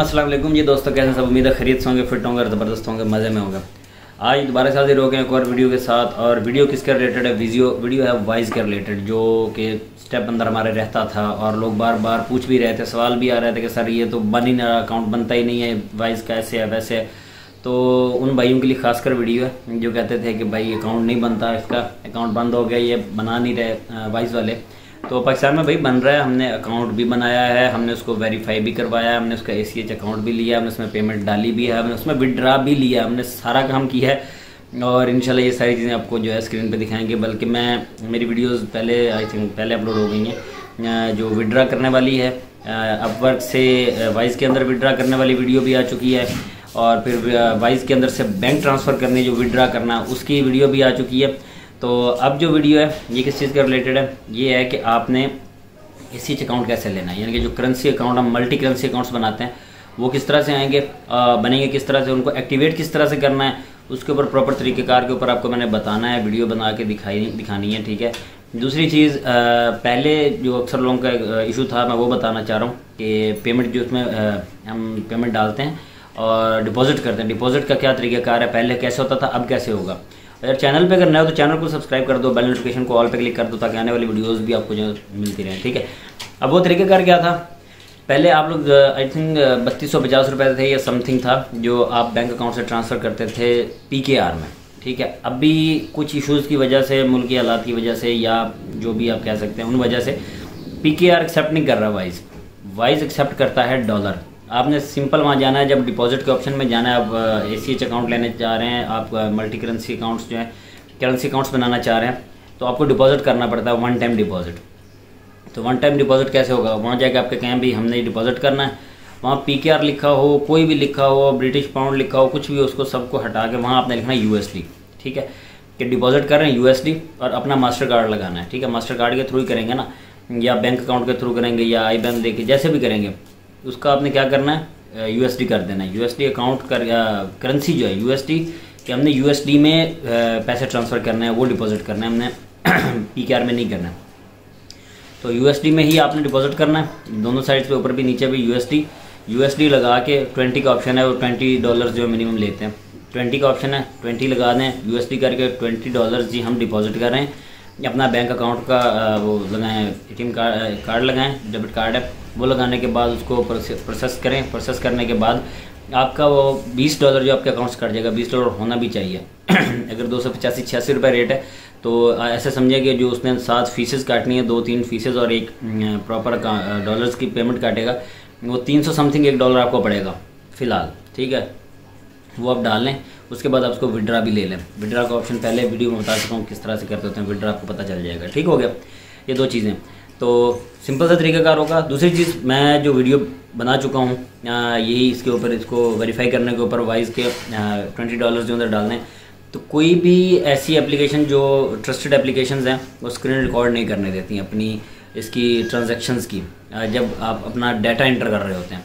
अस्सलाम वालेकुम जी दोस्तों, कैसे सब? उम्मीद है खरीद होंगे, फिट होंगे, ज़बरदस्त होंगे, मज़े में होंगे। आज दोबारा से हाजिर हो गए एक और वीडियो के साथ। और वीडियो किसके रिलेटेड है? वीडियो है वाइज के रिलेटेड, जो कि स्टेप अंदर हमारे रहता था और लोग बार बार पूछ भी रहे थे, सवाल भी आ रहे थे कि सर ये तो बन ही ना रहा, अकाउंट बनता ही नहीं है, वाइज कैसे है वैसे है। तो उन भाइयों के लिए खासकर वीडियो है जो कहते थे कि भाई अकाउंट नहीं बनता, इसका अकाउंट बंद हो गया, ये बना नहीं रहे वाइज वाले। तो पाकिस्तान में भाई बन रहा है, हमने अकाउंट भी बनाया है, हमने उसको वेरीफाई भी करवाया है, हमने उसका ACH अकाउंट भी लिया, हमने उसमें पेमेंट डाली भी है, हमने उसमें विदड्रा भी लिया, हमने सारा काम किया है। और इंशाल्लाह ये सारी चीज़ें आपको जो है स्क्रीन पे दिखाएंगे। बल्कि मैं मेरी वीडियोस पहले आई थिंक पहले अपलोड हो गई हैं, जो विदड्रा करने वाली है अपवर्क से वाइज के अंदर विदड्रा करने वाली वीडियो भी आ चुकी है, और फिर वाइज के अंदर से बैंक ट्रांसफ़र करने जो विदड्रा करना उसकी वीडियो भी आ चुकी है। तो अब जो वीडियो है ये किस चीज़ के रिलेटेड है? ये है कि आपने ACH अकाउंट कैसे लेना है, यानी कि जो करेंसी अकाउंट हम मल्टी करेंसी अकाउंट्स बनाते हैं वो किस तरह से आएंगे बनेंगे, किस तरह से उनको एक्टिवेट किस तरह से करना है, उसके ऊपर प्रॉपर तरीक़ेकार के ऊपर आपको मैंने बताना है, वीडियो बना के दिखानी है, ठीक है। दूसरी चीज़ पहले जो अक्सर लोगों का इशू था मैं वो बताना चाह रहा हूँ कि पेमेंट जो उसमें हम पेमेंट डालते हैं और डिपॉज़िट करते हैं, डिपॉज़िट का क्या तरीक़ेकार है, पहले कैसे होता था, अब कैसे होगा। अगर चैनल पे करना हो तो चैनल को सब्सक्राइब कर दो, बेल नोटिफिकेशन को ऑल पे क्लिक कर दो ताकि आने वाली वीडियोस भी आपको जो मिलती रहे, ठीक है। अब वो तरीक़ेकार क्या था? पहले आप लोग आई थिंक 3250 रुपये थे या समथिंग था जो आप बैंक अकाउंट से ट्रांसफ़र करते थे PKR में, ठीक है। अभी कुछ इशूज़ की वजह से, मुल्की हालात की वजह से, या जो भी आप कह सकते हैं उन वजह से PKR एक्सेप्ट नहीं कर रहा वाइज एक्सेप्ट करता है डॉलर। आपने सिंपल वहाँ जाना है, जब डिपॉजिट के ऑप्शन में जाना है, आप ACH अकाउंट लेने जा रहे हैं, आप मल्टी करेंसी अकाउंट्स जो हैं करेंसी अकाउंट्स बनाना चाह रहे हैं, तो आपको डिपॉजिट करना पड़ता है वन टाइम डिपॉजिट। तो वन टाइम डिपॉजिट कैसे होगा? वहाँ जाके आपके कहें भी हमने डिपॉजिट करना है, वहाँ PKR लिखा हो, कोई भी लिखा हो, ब्रिटिश पाउंड लिखा हो, कुछ भी, उसको सबको हटा के वहाँ आपने लिखना है USD, ठीक है, कि डिपॉजिट कर रहे हैं USD, और अपना मास्टर कार्ड लगाना है, ठीक है। मास्टर कार्ड के थ्रू ही करेंगे ना, या बैंक अकाउंट के थ्रू करेंगे, या IBAN देके, जैसे भी करेंगे। उसका आपने क्या करना है? USD कर देना है। USD अकाउंट करेंसी जो है USD, कि हमने USD में पैसे ट्रांसफ़र करने हैं, वो डिपॉजिट करना है, हमने PKR में नहीं करना है। तो USD में ही आपने डिपॉजिट करना है, दोनों साइड्स पे, ऊपर भी नीचे भी USD लगा के 20 का ऑप्शन है, वो $20 जो मिनिमम लेते हैं, 20 का ऑप्शन है, 20 लगा दें USD करके, $20 जी हम डिपॉजिट कर रहे हैं। अपना बैंक अकाउंट का वो लगाएँ, ATM कार्ड लगाएँ, डेबिट कार्ड है, वो लगाने के बाद उसको प्रोसेस करें। प्रोसेस करने के बाद आपका वो $20 जो आपके अकाउंट से कट जाएगा, $20 होना भी चाहिए। अगर 285-86 रुपये रेट है तो ऐसे समझिए कि जो उसने 7 फीसेस काटनी है, 2-3 फीसेस और एक प्रॉपर डॉलर्स की पेमेंट काटेगा, वो 300 समथिंग $1 आपको पड़ेगा फ़िलहाल, ठीक है। वो आप डाल लें, उसके बाद आप उसको विदड्रा भी ले लें। विदड्रा का ऑप्शन पहले वीडियो में बता चुका हूँ किस तरह से करते होते हैं, विदड्रा आपको पता चल जाएगा, ठीक हो गया। ये दो चीज़ें, तो सिंपल सा तरीक़ाकार होगा। दूसरी चीज़ मैं जो वीडियो बना चुका हूँ यही इसके ऊपर, इसको वेरीफाई करने के ऊपर वाइज के $20 जो अंदर डालने हैं। तो कोई भी ऐसी एप्लीकेशन जो ट्रस्टेड एप्लीकेशंस हैं वो स्क्रीन रिकॉर्ड नहीं करने देती हैं अपनी इसकी ट्रांजैक्शंस की, जब आप अपना डाटा एंटर कर रहे होते हैं।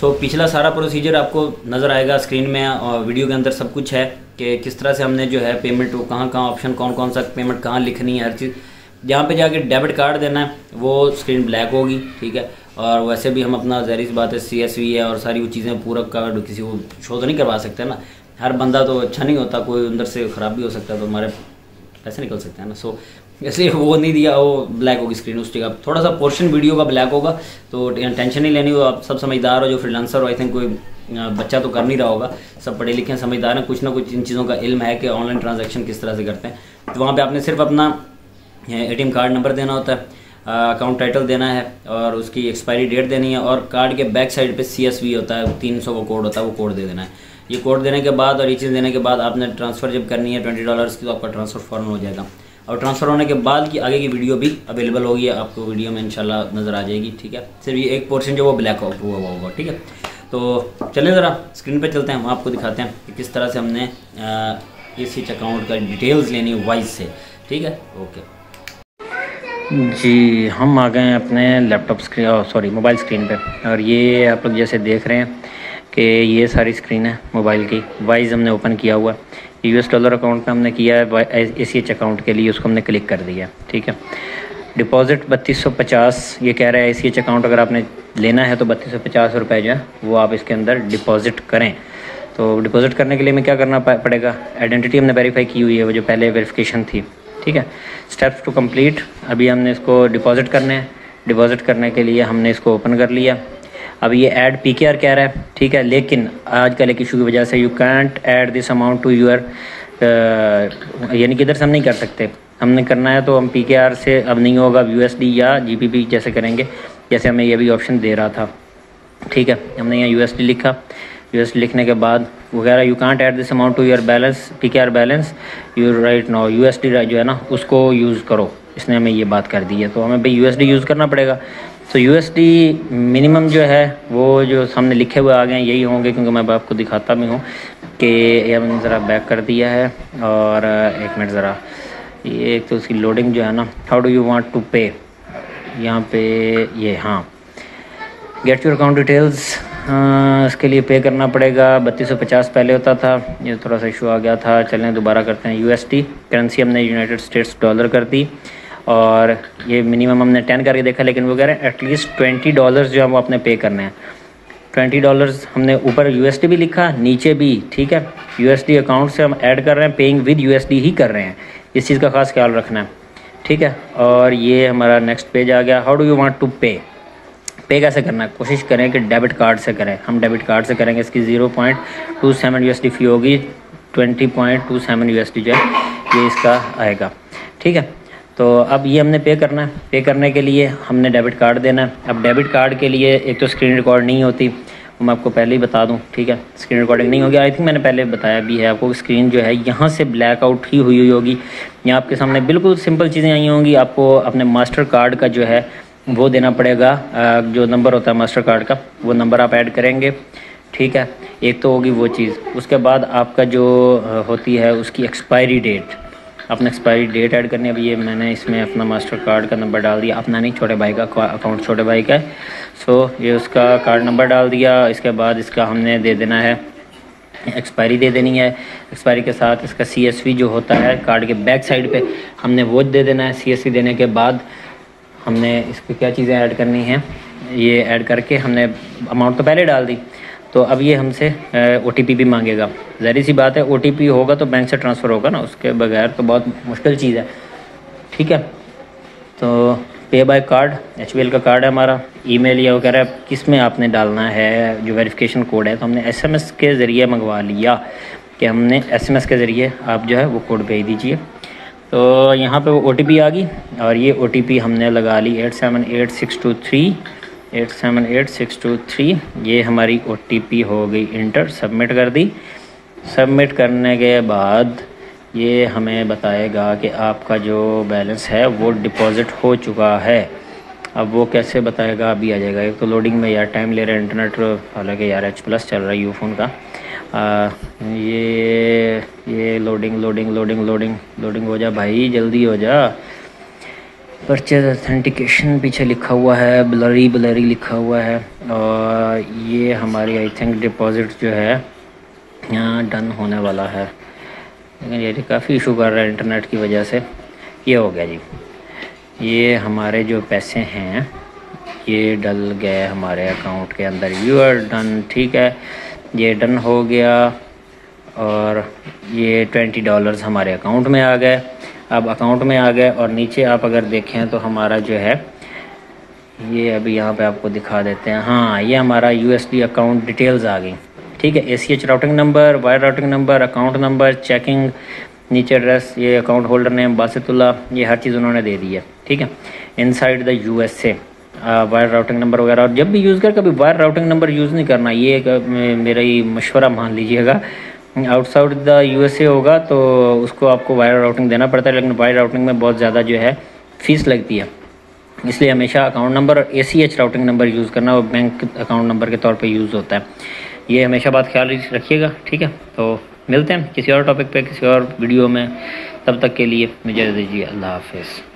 सो पिछला सारा प्रोसीजर आपको नज़र आएगा स्क्रीन में, और वीडियो के अंदर सब कुछ है कि किस तरह से हमने जो है पेमेंट वो कहाँ ऑप्शन, कौन सा पेमेंट कहाँ लिखनी है, हर चीज़। जहाँ पे जाके डेबिट कार्ड देना है वो स्क्रीन ब्लैक होगी, ठीक है। और वैसे भी हम अपना ज़ाहिर सी बात है CSV है और सारी वो चीज़ें पूरा कार्ड किसी को शो तो नहीं करवा सकते ना, हर बंदा तो अच्छा नहीं होता, कोई अंदर से ख़राब भी हो सकता है, तो हमारे पैसे निकल सकते हैं ना। सो इसलिए वो नहीं दिया, वो ब्लैक होगी स्क्रीन उसकी, आप थोड़ा सा पोर्शन वीडियो का ब्लैक होगा, तो टेंशन नहीं लेनी हो। आप सब समझदार हो, जो फ्रीलांसर हो, आई थिंक कोई बच्चा तो कर नहीं रहा होगा, सब पढ़े लिखे समझदार हैं, कुछ ना कुछ इन चीज़ों का इल्म है कि ऑनलाइन ट्रांजेक्शन किस तरह से करते हैं। तो वहाँ पर आपने सिर्फ अपना ATM कार्ड नंबर देना होता है, अकाउंट टाइटल देना है, और उसकी एक्सपायरी डेट देनी है, और कार्ड के बैक साइड पे CSV होता है, 300 का कोड होता है, वो कोड दे देना है। ये कोड देने के बाद और ये चीज़ देने के बाद आपने ट्रांसफ़र जब करनी है $20 की, तो आपका ट्रांसफ़र फ़ौरन हो जाएगा। और ट्रांसफ़र होने के बाद की आगे की वीडियो भी अवेलेबल होगी, आपको वीडियो में इंशाल्लाह नज़र आ जाएगी, ठीक है। सिर्फ ये एक पोर्शन जो वो ब्लैक आउट हुआ हुआ होगा, ठीक है। तो चलें ज़रा स्क्रीन पर चलते हैं, वहाँ आपको दिखाते हैं कि किस तरह से हमने ACH अकाउंट का डिटेल्स लेनी है वाइज से, ठीक है। ओके जी, हम आ गए हैं अपने laptop screen, sorry mobile screen पे, और ये आप लोग जैसे देख रहे हैं कि ये सारी स्क्रीन है मोबाइल की। वाइज हमने ओपन किया हुआ है, US डॉलर अकाउंट पे हमने किया है, ACH अकाउंट के लिए उसको हमने क्लिक कर दिया, ठीक है। डिपॉज़िट 3250 ये कह रहा है। ACH अकाउंट अगर आपने लेना है तो 3250 रुपये जो है वो आप इसके अंदर डिपॉज़िट करें। तो डिपॉज़िट करने के लिए हमें क्या करना पड़ेगा, आइडेंटिटी हमने वेरीफाई की हुई है, वो जो पहले वेरिफिकेशन थी, ठीक है। स्टेप्स टू कंप्लीट, अभी हमने इसको डिपॉज़िट करने हैं, डिपॉज़िट करने के लिए हमने इसको ओपन कर लिया। अब ये ऐड PKR कह रहा है, ठीक है, लेकिन आजकल एक इशू की वजह से you can't add this amount to your, यानी कि इधर से हम नहीं कर सकते, हमने करना है तो हम PKR से अब नहीं होगा, अब USD या GBP जैसे करेंगे, जैसे हमें ये भी ऑप्शन दे रहा था, ठीक है। हमने यहाँ USD लिखा, USD लिखने के बाद वगैरह you can't add this amount to your balance PKR balance you right now, USD जो है ना उसको यूज़ करो, इसने हमें ये बात कर दी है। तो हमें भाई USD यूज़ करना पड़ेगा। तो USD मिनिमम जो है वो जो सामने लिखे हुए आ गए हैं यही होंगे, क्योंकि मैं आपको दिखाता भी हूँ कि यह मैंने ज़रा बैक कर दिया है। और एक मिनट ज़रा, ये एक तो उसकी लोडिंग जो है ना, how do you want to pay, यहाँ पे ये हाँ गेट योर अकाउंट डिटेल्स, इसके लिए पे करना पड़ेगा। 3250 पहले होता था, ये थोड़ा सा इशू आ गया था। चलें दोबारा करते हैं। USD करेंसी हमने यूनाइटेड स्टेट्स डॉलर कर दी, और ये मिनिमम हमने 10 करके देखा, लेकिन वो कह रहे हैं एटलीस्ट $20 जो है वो आपने पे करने हैं। $20 हमने ऊपर USD भी लिखा, नीचे भी, ठीक है। USD अकाउंट से हम ऐड कर रहे हैं, पेइंग विद USD ही कर रहे हैं, इस चीज़ का खास ख्याल रखना है, ठीक है। और ये हमारा नेक्स्ट पेज आ गया, how do you want to pay, pay कैसे करना है, कोशिश करें कि डेबिट कार्ड से करें। हम डेबिट कार्ड से करेंगे, इसकी 0.27 USD फ़ी होगी, 20.27 USD जो है ये इसका आएगा, ठीक है। तो अब ये हमने पे करना है, पे करने के लिए हमने डेबिट कार्ड देना है। अब डेबिट कार्ड के लिए एक तो स्क्रीन रिकॉर्ड नहीं होती, मैं आपको पहले ही बता दूं, ठीक है, स्क्रीन रिकॉर्डिंग नहीं होगी। आई थिंक मैंने पहले बताया भी है आपको, स्क्रीन जो है यहाँ से ब्लैक आउट ही हुई होगी, यहाँ आपके सामने बिल्कुल सिंपल चीज़ें आई होंगी। आपको अपने मास्टर कार्ड का जो है वो देना पड़ेगा, जो नंबर होता है मास्टर कार्ड का, वो नंबर आप ऐड करेंगे, ठीक है। एक तो होगी वो चीज़, उसके बाद आपका जो होती है उसकी एक्सपायरी डेट, अपना एक्सपायरी डेट ऐड करनी है। अभी ये मैंने इसमें अपना मास्टर कार्ड का नंबर डाल दिया, अपना नहीं, छोटे भाई का अकाउंट, छोटे भाई का है, सो ये उसका कार्ड नंबर डाल दिया। इसके बाद इसका हमने दे देना है, एक्सपायरी दे देनी है। एक्सपायरी के साथ इसका CSV जो होता है कार्ड के बैक साइड पे, हमने वो दे देना है। CSV देने के बाद हमने इसकी क्या चीज़ें ऐड करनी हैं, ये ऐड करके हमने अमाउंट तो पहले डाल दी, तो अब ये हमसे OTP भी मांगेगा। ज़ाहिर सी बात है, OTP होगा तो बैंक से ट्रांसफ़र होगा ना, उसके बगैर तो बहुत मुश्किल चीज़ है, ठीक है। तो पे बाय कार्ड, HBL का कार्ड है हमारा। ईमेल या वगैरह किस में आपने डालना है, जो वेरिफिकेशन कोड है, तो हमने SMS के ज़रिए मंगवा लिया कि हमने SMS के ज़रिए आप जो है वो कोड भेज दीजिए। तो यहाँ पर वो OTP आ गई, और ये OTP हमने लगा ली 878 623 ये हमारी OTP हो गई। इंटर, सबमिट कर दी। सबमिट करने के बाद ये हमें बताएगा कि आपका जो बैलेंस है वो डिपॉज़िट हो चुका है। अब वो कैसे बताएगा, अभी आ जाएगा। एक तो लोडिंग में यार टाइम ले रहा है इंटरनेट, हालांकि यार H+ चल रहा है यूफोन का, ये लोडिंग हो जा भाई, जल्दी हो जा। परचेज ऑथेंटिकेशन पीछे लिखा हुआ है, ब्लरी लिखा हुआ है, और ये हमारी आई थिंक डिपॉज़िट जो है यहाँ डन होने वाला है, लेकिन ये काफ़ी इशू कर रहा है इंटरनेट की वजह से। ये हो गया जी, ये हमारे जो पैसे हैं ये डल गए हमारे अकाउंट के अंदर, यू आर डन, ठीक है, ये डन हो गया। और ये $20 हमारे अकाउंट में आ गए, अब अकाउंट में आ गए। और नीचे आप अगर देखें तो हमारा जो है ये, अभी यहाँ पे आपको दिखा देते हैं, हाँ ये हमारा USD अकाउंट डिटेल्स आ गई, ठीक है। ACH routing number, wire routing number, account number, checking, नीचे एड्रेस, ये अकाउंट होल्डर नेम बासितुल्ला, ये हर चीज़ उन्होंने दे दी है, ठीक है। Inside the USA wire routing number वगैरह। और जब भी यूज़ कर, कभी वायर राउटिंग नंबर यूज़ नहीं करना, ये मेरा ही मशवरा मान लीजिएगा। आउटसाइड द USA होगा तो उसको आपको वायर राउटिंग देना पड़ता है, लेकिन वायर राउटिंग में बहुत ज़्यादा जो है फ़ीस लगती है, इसलिए हमेशा अकाउंट नंबर और ACH राउटिंग नंबर यूज़ करना, वो बैंक अकाउंट नंबर के तौर पे यूज़ होता है, ये हमेशा बात ख्याल रखिएगा, ठीक है। तो मिलते हैं किसी और टॉपिक पे, किसी और वीडियो में, तब तक के लिए मुझे दीजिए, अल्लाह हाफिज़।